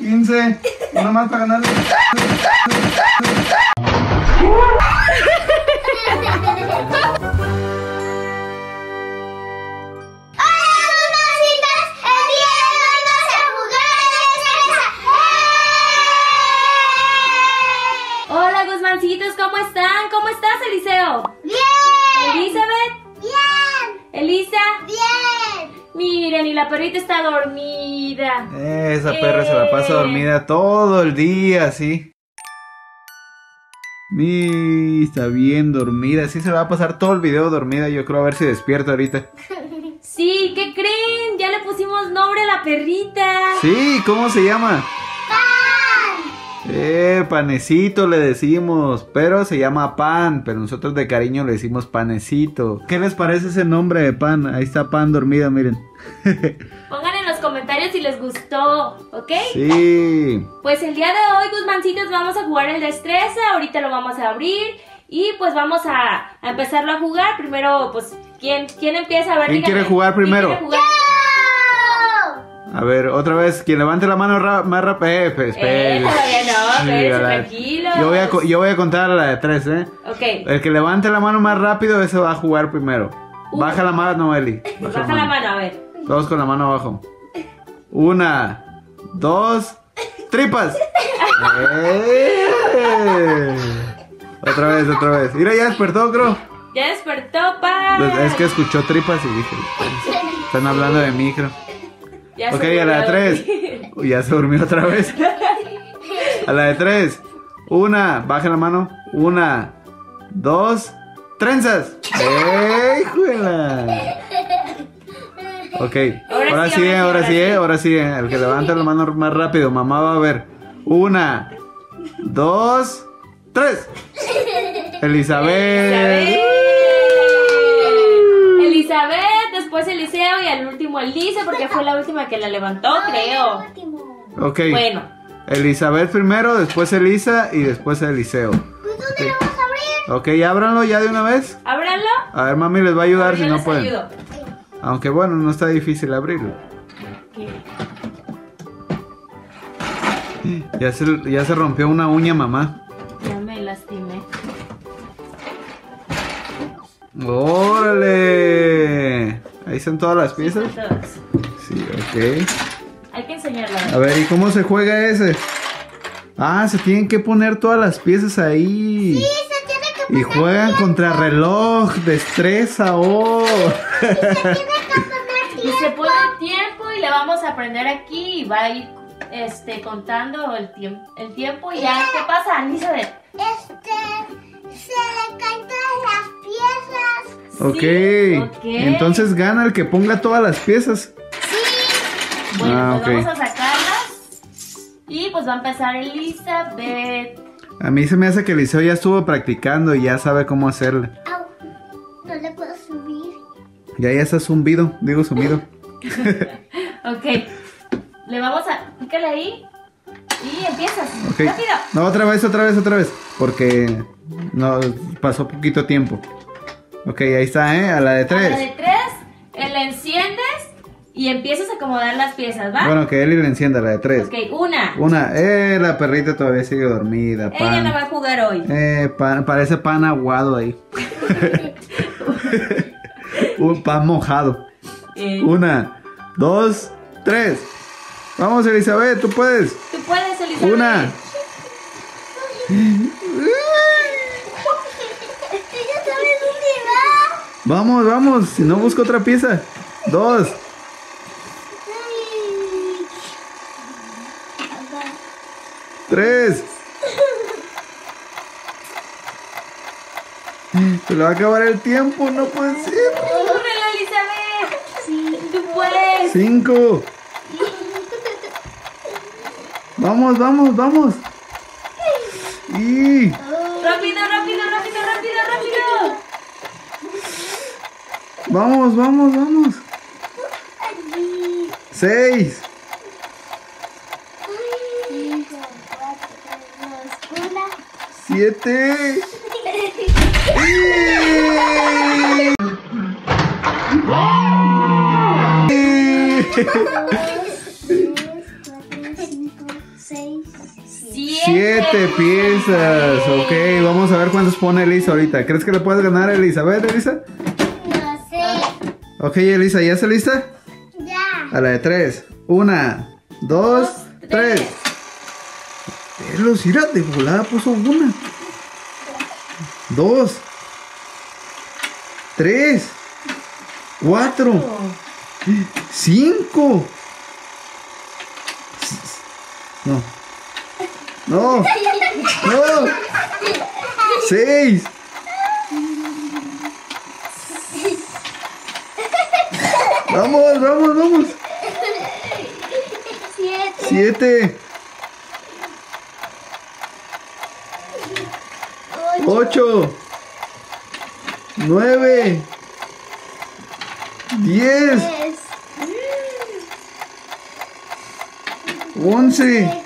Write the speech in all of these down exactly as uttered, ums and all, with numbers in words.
quince. Y uno más para ganarle. ¿Cómo están? ¿Cómo estás, Eliseo? ¡Bien! ¿Elizabeth? ¡Bien! ¿Elisa? ¡Bien! Miren, y la perrita está dormida. Esa perra eh. se la pasa dormida todo el día, sí. Mi, está bien dormida. Sí se va a pasar todo el video dormida. Yo creo, a ver si despierta ahorita. Sí, ¿qué creen? Ya le pusimos nombre a la perrita. Sí, ¿cómo se llama? Eh, Panecito le decimos, pero se llama Pan, pero nosotros de cariño le decimos Panecito. ¿Qué les parece ese nombre de Pan? Ahí está Pan dormida, miren. Pongan en los comentarios si les gustó, ¿ok? Sí. Pues el día de hoy, Guzmancitos, vamos a jugar el destreza, ahorita lo vamos a abrir y pues vamos a, a empezarlo a jugar. Primero, pues, ¿quién, quién empieza? A ver, ¿quién díganme, quiere jugar primero? ¿Quién quiere jugar? A ver, otra vez, quien levante la mano ra más rápido. Eh, pues, eh, todavía no, pero sí, tranquilo. Yo voy, a yo voy a contar a la de tres, ¿eh? Ok. El que levante la mano más rápido, ese va a jugar primero. Uno. Baja la mano, Eli. Baja, Baja la, mano. la mano, a ver. Todos con la mano abajo. Una, dos, tripas. eh. Otra vez, otra vez. Mira, ya despertó, creo. Ya despertó, pa. Es que escuchó tripas y dije, están hablando de mí, creo. Ya ok, a la de tres. Uy, ya se durmió otra vez. A la de tres. Una, baja la mano. Una, dos, trenzas. ¡Eh, juela! Ok, ahora, ahora, sí, sí, ahora, sí, eh, ahora sí, ahora sí, ahora sí. El que levanta la mano más rápido, mamá va a ver. Una, dos, tres. Elizabeth. Elizabeth. Elizabeth. Después Eliseo y al último Elise, porque fue la última que la levantó, no, creo. El ok. Bueno. Elizabeth primero, después Elisa y después Eliseo. ¿Tú te lo vas a abrir? Ok, ábranlo ya de una vez. Ábranlo. A ver, mami les va a ayudar si no pueden. Ayudo. Aunque bueno, no está difícil abrirlo. Okay. Ya se, ya se rompió una uña, mamá. Ya me lastimé. ¡Órale! Ahí están todas las piezas. Sí, todas. Sí, ok. Hay que enseñarla. A ver, ¿y cómo se juega ese? Ah, se tienen que poner todas las piezas ahí. Sí, se tiene que poner. Y juegan tiempo. Contra reloj, destreza, oh. Sí, se tiene que poner tiempo. Y se pone tiempo y le vamos a aprender aquí. Y va a ir este, contando el, tiemp el tiempo. Y ya, eh, ¿qué pasa, Elizabeth? Este. Se le caen todas las piezas. Ok, sí, okay. Entonces gana el que ponga todas las piezas. Sí. Bueno, ah, pues okay. Vamos a sacarlas. Y pues va a empezar Elizabeth. A mí se me hace que Eliseo ya estuvo practicando y ya sabe cómo hacerle. Au, no le puedo subir. Ya, ya está zumbido, digo sumido. Ok, le vamos a... pícale ahí. Y empiezas, okay. Rápido. No, otra vez, otra vez, otra vez. Porque no, pasó poquito tiempo. Ok, ahí está, ¿eh? A la de tres. A la de tres, la enciendes y empiezas a acomodar las piezas, ¿va? Bueno, que Eli la encienda, la de tres. Ok, una. Una. Eh, la perrita todavía sigue dormida, Pan. Ella no va a jugar hoy. Eh, pan, parece pan aguado ahí. Un pan mojado. Eh. Una, dos, tres. Vamos, Elizabeth, tú puedes. Tú puedes, Elizabeth. Una. Vamos, vamos. Si no, busco otra pieza. Dos. Tres. Se le va a acabar el tiempo, no puede ser. ¡Cúbrelo, Elizabeth! Sí, tú puedes. Cinco. Vamos, vamos, vamos. Y... rápido, rápido, rápido, rápido, rápido. Vamos, vamos, vamos. Seis. Siete. Siete, Siete piezas. Ok, vamos a ver cuántos pone Elisa ahorita. ¿Crees que le puedes ganar, Elisa? A ver, Elisa. No sé. Ok, Elisa, ¿ya está lista? Ya. A la de tres. Una, dos, dos tres. Lucira de volada puso una. Dos. Tres. Cuatro. Cinco. No. No. No. Seis. Vamos, vamos, vamos. Siete. Siete. Ocho. Nueve. Diez. Once.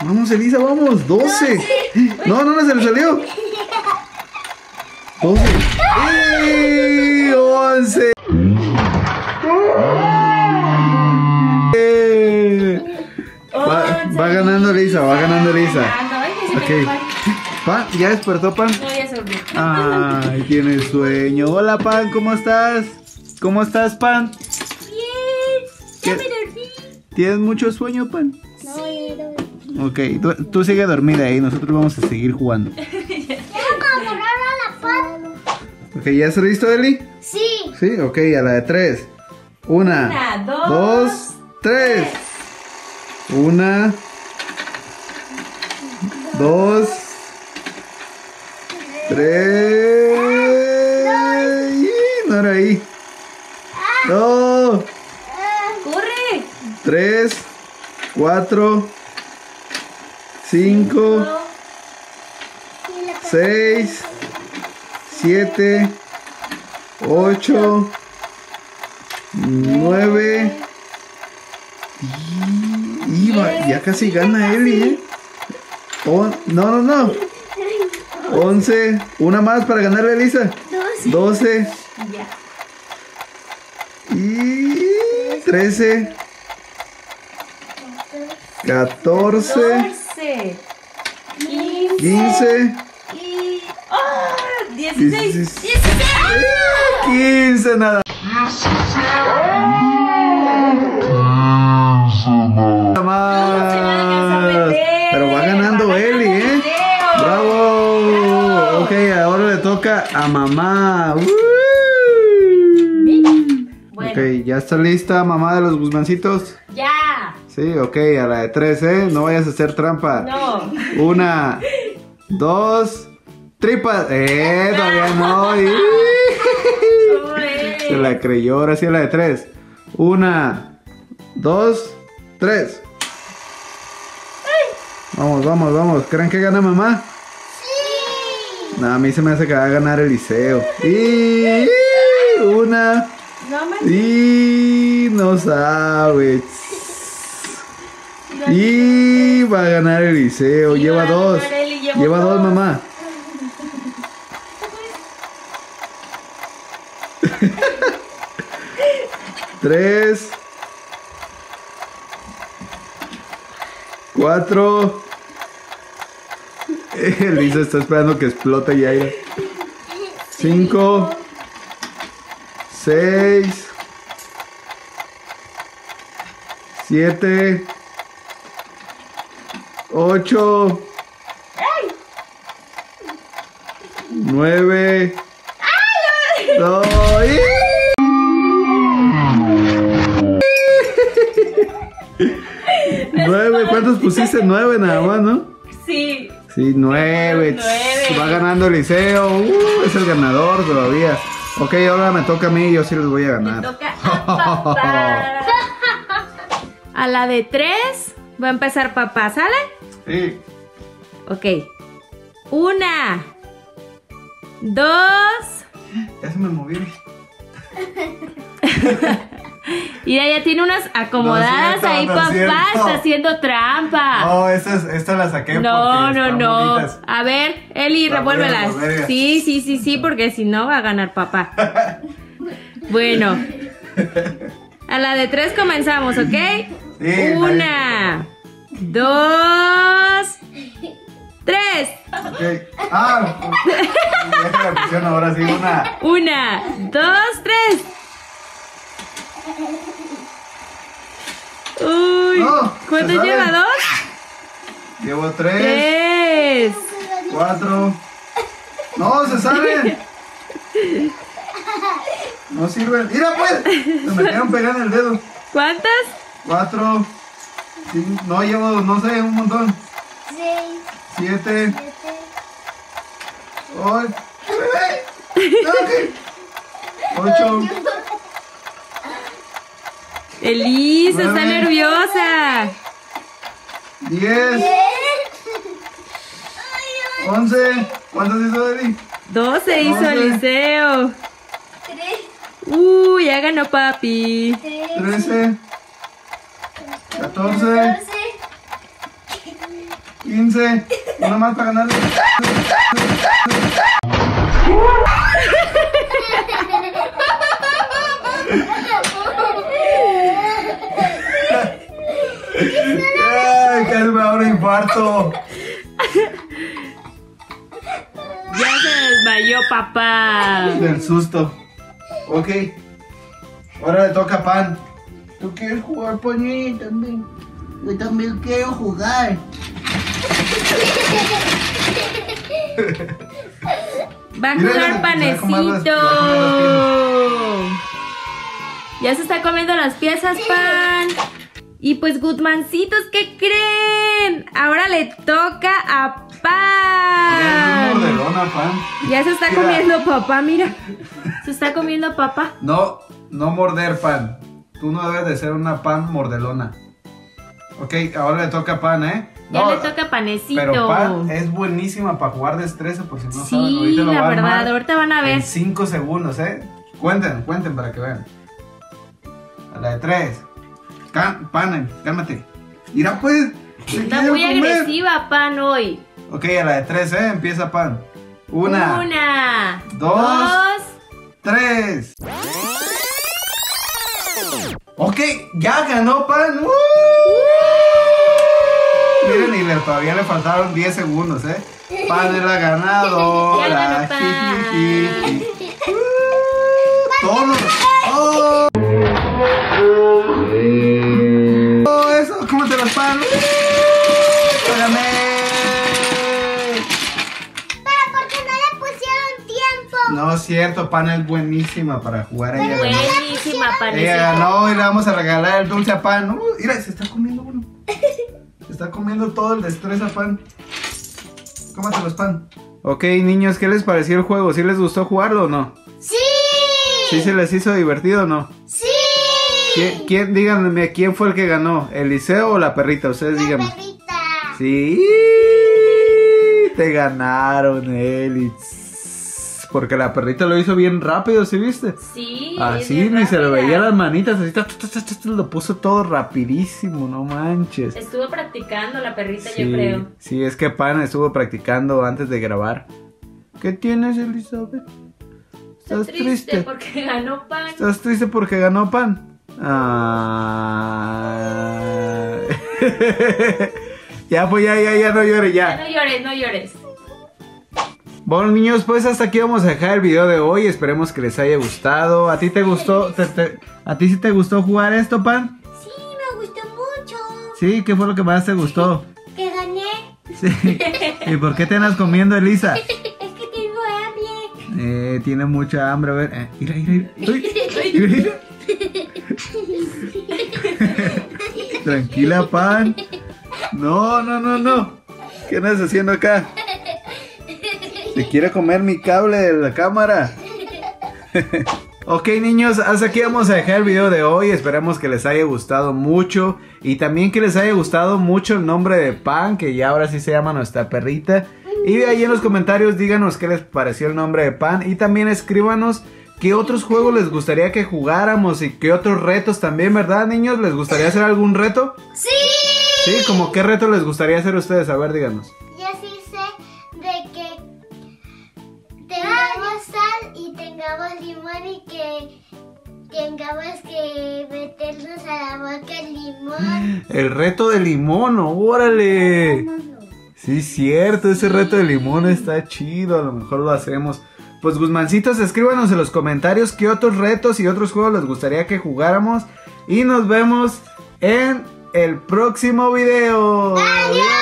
Vamos, Elisa, vamos. Doce. No, no, no, se le salió. Doce. ¡Y once! Va, va ganando Elisa, va ganando Elisa. Ok. Pan, ¿ya despertó, Pan? No, ya se olvidó. Ay, tiene sueño. Hola, Pan, ¿cómo estás? ¿Cómo estás, Pan? Bien. Ya me dormí. ¿Tienes mucho sueño, Pan? No, ya me dormí. Ok, tú, tú sigue dormida ahí, nosotros vamos a seguir jugando. Vamos a borrar la pan. Ok, ¿ya estás listo, Eli? Sí. Sí, ok, a la de tres. Una, Una dos, dos, tres. tres. Una, dos, tres. tres. No era ahí. Ah. No. Ah. Corre. Tres, cuatro. Cinco, seis, siete, ocho, nueve, y ya casi gana Eli, ¿eh? Oh, no, no, no. Once, una más para ganarle a Elisa. Doce, y trece, catorce. quince, y oh, dieciséis, dieciséis, quince, nada. Nada más. Pero va ganando Eli, ¿eh? ¡Bravo! Ok, ahora le toca a mamá. Ok, ¿ya está lista, mamá de los Guzmancitos? Ya. Sí, ok, a la de tres, ¿eh? No vayas a hacer trampa. No. Una, dos, tripas. ¡Eh! Todavía no. Se la creyó, ahora sí a la de tres. Una, dos, tres. Vamos, vamos, vamos. ¿Creen que gana mamá? Sí. No, a mí se me hace que va a ganar Eliseo. Y una. Y no sabes. Y va a ganar Eliseo. Sí, lleva dos. Eli, lleva dos, dos mamá. Tres. Cuatro. Elisa está esperando que explote y aire. Cinco. Seis. Siete. Ocho. ¡Ay! Nueve. ¡Ay! No. Nueve. ¿Cuántos pusiste? Nueve nada más, ¿no? Sí. Sí, nueve. nueve. Va ganando Eliseo. Uh, es el ganador todavía. Ok, ahora me toca a mí. Yo sí les voy a ganar. Me toca a papá. A la de tres va a empezar papá, ¿sale? Sí. Ok. Una. Dos. Ya se me movieron. Y ya tiene unas acomodadas, no es cierto, ahí, no, papá. Es está haciendo trampa. No, estas, estas las saqué. No, no, no. Bonitas. A ver, Eli, la revuélvelas. Volver, sí, sí, sí, sí, porque si no va a ganar papá. Bueno. A la de tres comenzamos, ¿ok? Sí, una. dos, tres. Okay. Ah, deja la presión ahora sí, una. Una, dos, tres. Uy, no, ¿cuánto lleva? ¿Dos? Llevo tres. Tres. Cuatro. No, se salen. No sirven. Mira pues, se me quedan pegando el dedo. ¿Cuántas? Cuatro. Cinco. No, llevo, no sé, un montón. Seis. Siete. Ocho. Ocho. Elisa está nerviosa. Diez. Once. ¿Cuántos hizo Eli? Doce hizo Eliseo. Tres. Uy, ya ganó papi. Trece. Catorce. Quince. Uno más para ganarle. ¡Ay, casi me da un infarto! Ya se desmayó papá. Del susto. Ok. Ahora le toca a Pan. ¿Tú quieres jugar, Pani? También. Yo también quiero jugar. Va a jugar Panecito. Ya se está comiendo las piezas, Pan. Y pues, Goodmancitos, ¿qué creen? Ahora le toca a Pan. Un mordelón a Pan. Ya se está mira. comiendo papá, mira. Se está comiendo papá. No, no morder, Pan. Tú no debes de ser una Pan mordelona. Ok, ahora le toca a Pan, ¿eh? Ya no, le toca Panecito. Pero Pan es buenísima para jugar destreza, por si no sí, saben. Ahorita lo la va verdad, a armar ahorita van a ver. En cinco segundos, ¿eh? Cuenten, cuenten para que vean. A la de tres. Pan, cálmate. Mira pues. Está muy agresiva Pan hoy. Ok, a la de tres, ¿eh? Empieza Pan. Una. Una. Dos. dos tres. Ok, ya ganó Pan. ¡Uh! ¡Uh! Miren, y le, todavía le faltaron diez segundos, ¿eh? Pan es la ganadora. Ya ganó Pan. ¡Uh! Todos. ¡Oh! ¡Cómete los Pan! ¡Págame! Pero porque no le pusieron tiempo. No es cierto, Pan es buenísima para jugar. Pero ella buenísima, Pan. Ella ganó y le vamos a regalar el dulce a Pan. Uh, mira, se está comiendo uno. Se está comiendo todo el destreza, Pan. Cómete los Pan. Ok, niños, ¿qué les pareció el juego? ¿Sí les gustó jugarlo o no? ¡Sí! ¿Sí se les hizo divertido o no? ¡Sí! ¿Quién, quién, díganme, ¿quién fue el que ganó? ¿Eliseo o la perrita? Ustedes la díganme. La perrita. Sí. Te ganaron, Eli. Porque la perrita lo hizo bien rápido, ¿sí viste? Sí. Así ni se lo veía las manitas. Así, ta, ta, ta, ta, lo puso todo rapidísimo, no manches. Estuvo practicando la perrita, sí, yo creo. Sí, es que Pan estuvo practicando antes de grabar. ¿Qué tienes, Elizabeth? ¿Estás triste? Triste porque ganó Pan. ¿Estás triste porque ganó Pan? Ah. Ya, pues ya, ya, ya no llores, ya. ya No llores, no llores. Bueno, niños, pues hasta aquí vamos a dejar el video de hoy. Esperemos que les haya gustado. ¿A ti te gustó? Te, te, ¿A ti sí te gustó jugar esto, Pan? Sí, me gustó mucho. ¿Sí? ¿Qué fue lo que más te gustó? Que gané. Sí. ¿Y por qué te andas comiendo, Elisa? Es que tengo hambre. Eh, tiene mucha hambre. A ver, eh, mira, mira, mira. Uy, mira, mira. Tranquila, Pan. No, no, no, no. ¿Qué andas haciendo acá? Se quiere comer mi cable de la cámara. Ok, niños, hasta aquí vamos a dejar el video de hoy. Esperamos que les haya gustado mucho. Y también que les haya gustado mucho el nombre de Pan, que ya ahora sí se llama nuestra perrita. Y ahí en los comentarios díganos qué les pareció el nombre de Pan. Y también escríbanos ¿qué otros juegos les gustaría que jugáramos? Y qué otros retos también, ¿verdad, niños? ¿Les gustaría hacer algún reto? ¡Sí! ¿Sí? ¿Cómo qué reto les gustaría hacer ustedes? A ver, díganos. Yo sí sé de que tengamos sal y tengamos limón y que tengamos que meternos a la boca el limón. El reto de limón, órale. No, no, no. Sí, cierto, ese sí. reto de limón está chido, a lo mejor lo hacemos. Pues Guzmancitos, escríbanos en los comentarios qué otros retos y otros juegos les gustaría que jugáramos. Y nos vemos en el próximo video. ¡Adiós!